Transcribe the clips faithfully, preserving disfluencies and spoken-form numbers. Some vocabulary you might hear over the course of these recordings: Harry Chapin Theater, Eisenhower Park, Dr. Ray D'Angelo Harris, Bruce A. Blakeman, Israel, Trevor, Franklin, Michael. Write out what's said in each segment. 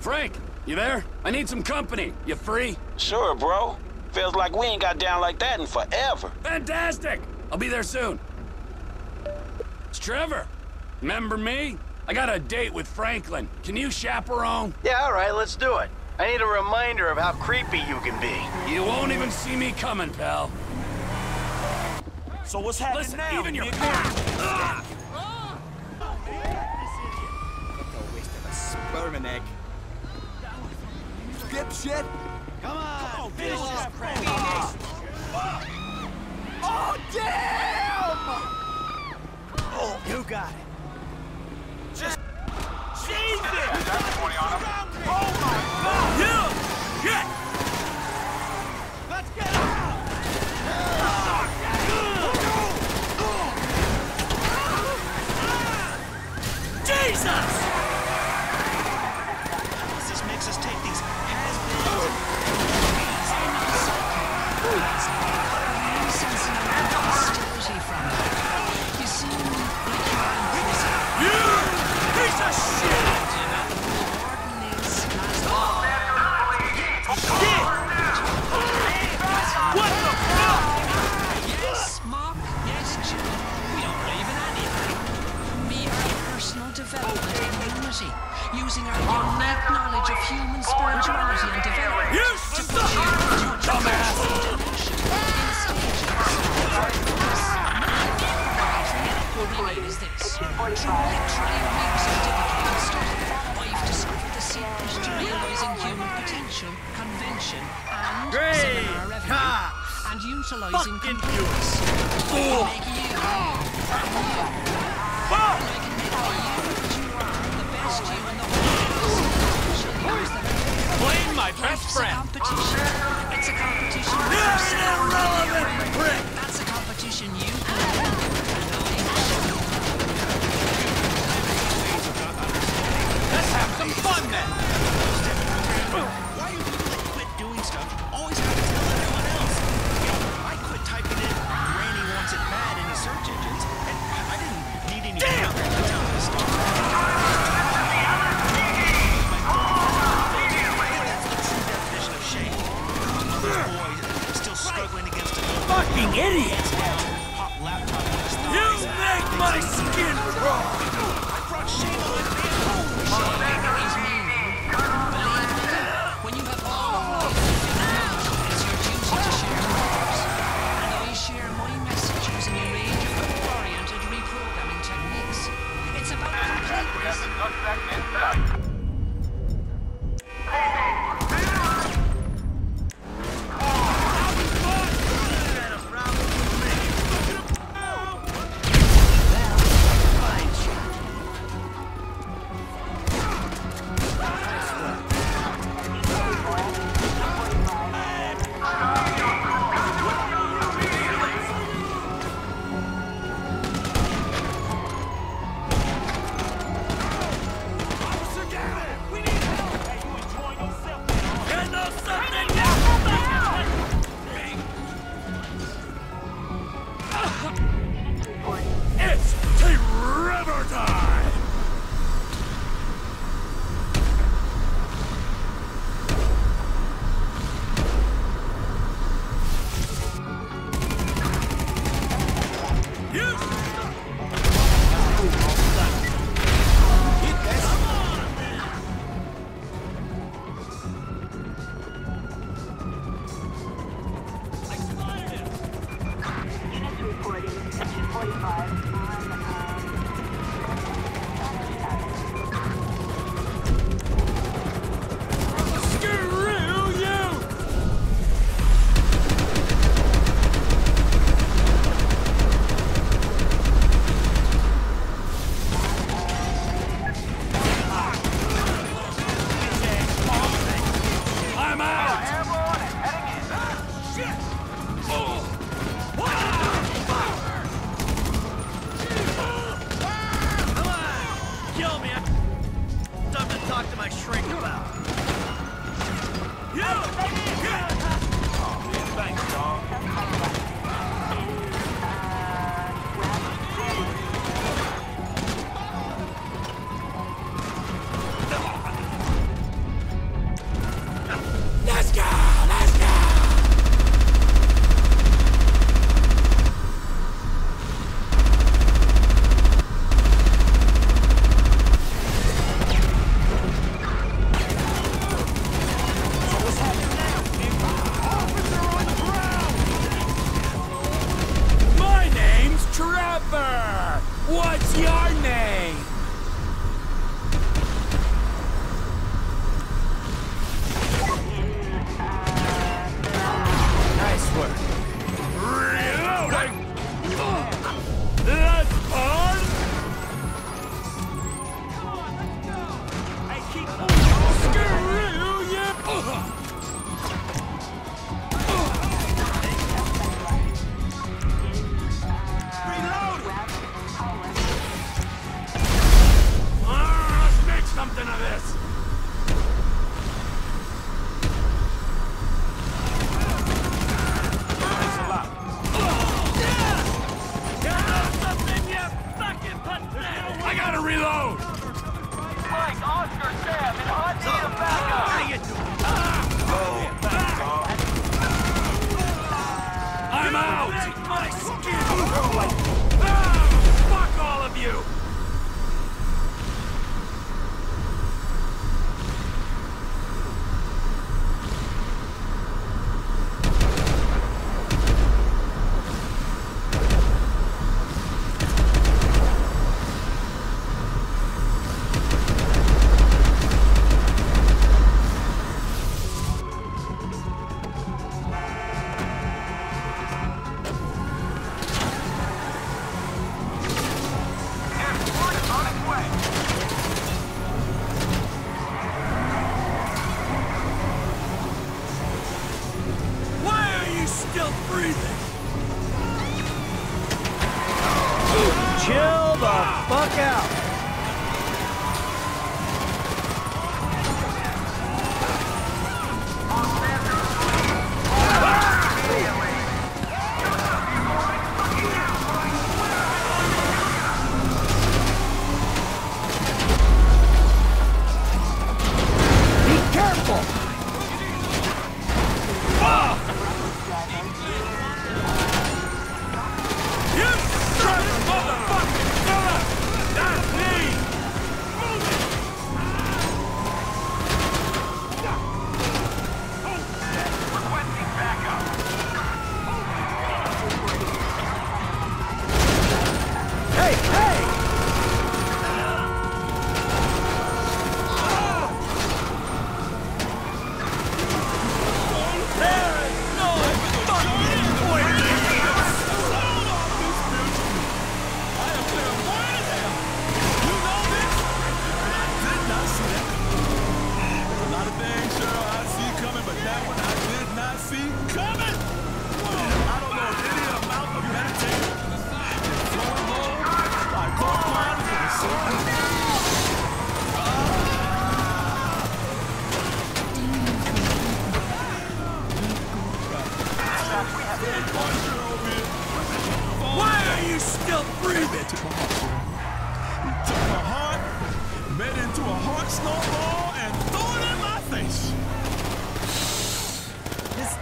Frank, you there? I need some company. You free? Sure, bro. Feels like we ain't got down like that in forever. Fantastic! I'll be there soon. It's Trevor. Remember me? I got a date with Franklin. Can you chaperone? Yeah, all right, let's do it. I need a reminder of how creepy you can be. You won't even see me coming, pal. So what's happening Listen, now? Even your ah! Ah! Oh, man. Look, a waste of a sperm and egg. Dipshit! Come on! Come on, finish that, friend! Oh, oh. oh, damn! Oh, you got it. Just... Jesus! That's twenty on him. Oh, my God! You! Shit! Let's get out! Oh, Jesus! Using our unique knowledge of human spirituality and development you to put you into a transcendent dimension in stages. What we mean is this. Through literally weeks of dedicated study, we've discovered the secret to realizing human potential, convention, and seminar revenue, and utilizing computers. We make you, and you, and you. Blame my best friend. It's a competition. It's a competition. You're an irrelevant prick. That's a competition you can Let's have some fun then. Why do people that quit doing stuff always have to tell everyone else? You know, I quit typing in Randy wants it bad in the search engines, and I didn't need any help to tell this story. Fucking idiot! You make my skin crawl! I brought shame on me! When you have all of the it's your duty to share yours. And I share my message using a range of oriented reprogramming techniques. It's about completeness. us. I gotta reload! Mike, Oscar, Sam, and Hot need a backup! What are you doing? Go back, Bob. I'm out! My skin! Oh, fuck all of you!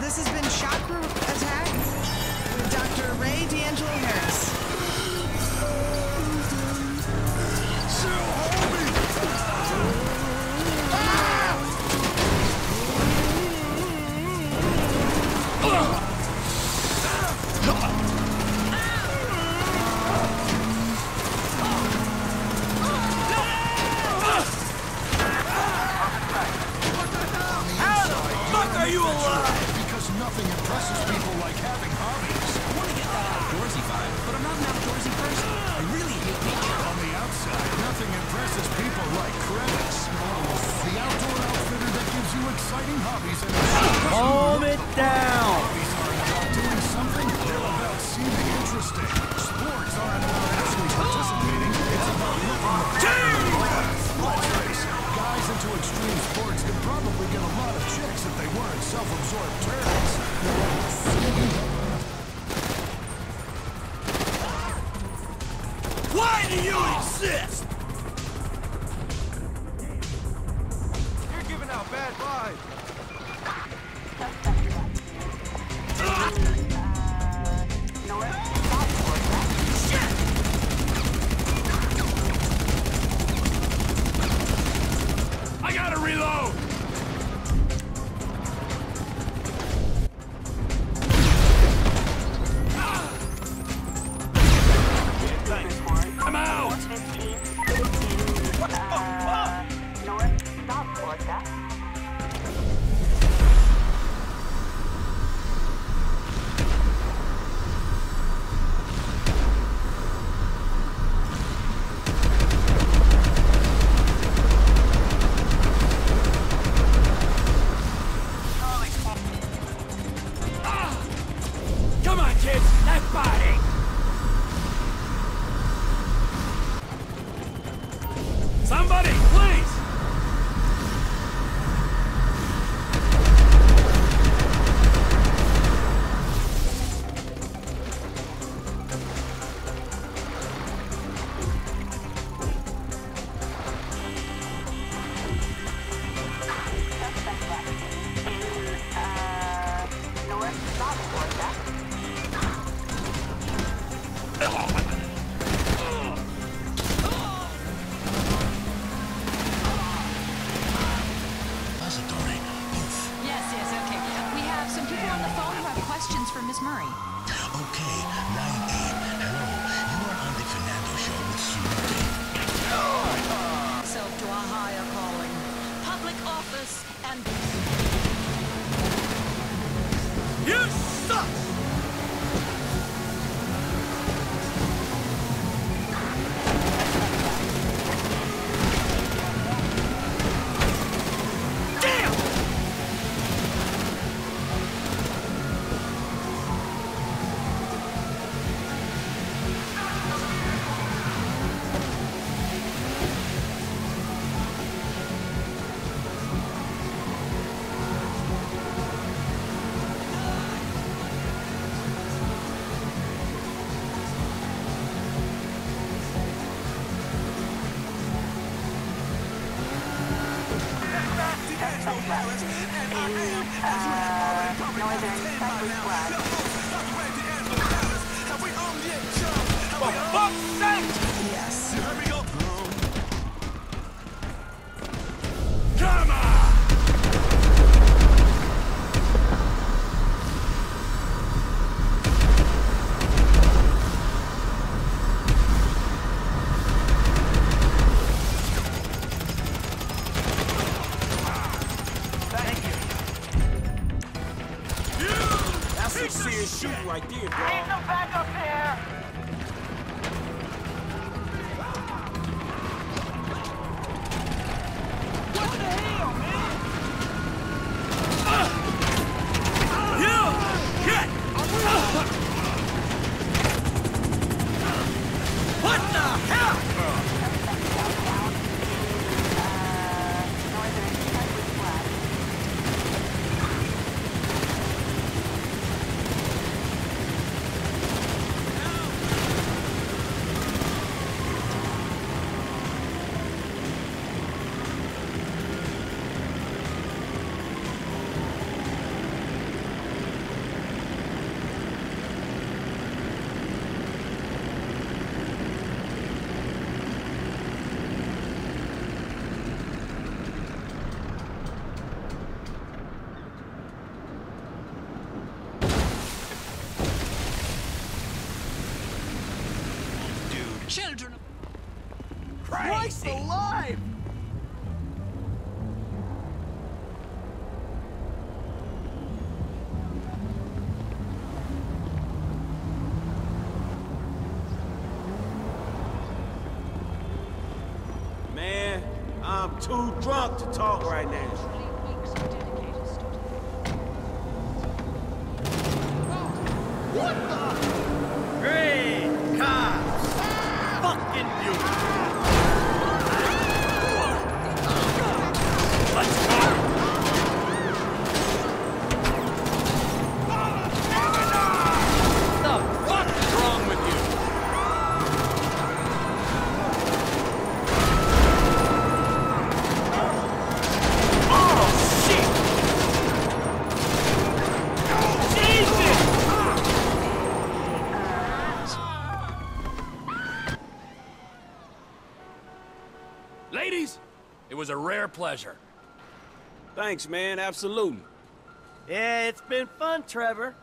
This has been Shock Group Attack with Doctor Ray D'Angelo Harris. Bad vibe. questions for Miss Murray. Okay, nine eight. Hello, you are on the Fernando Show with Sumari. Oh. Self to a higher calling. Public office and... You suck! Children of Christ alive! Man, I'm too drunk to talk right now. It was a rare pleasure. Thanks, man. Absolutely. Yeah, it's been fun, Trevor.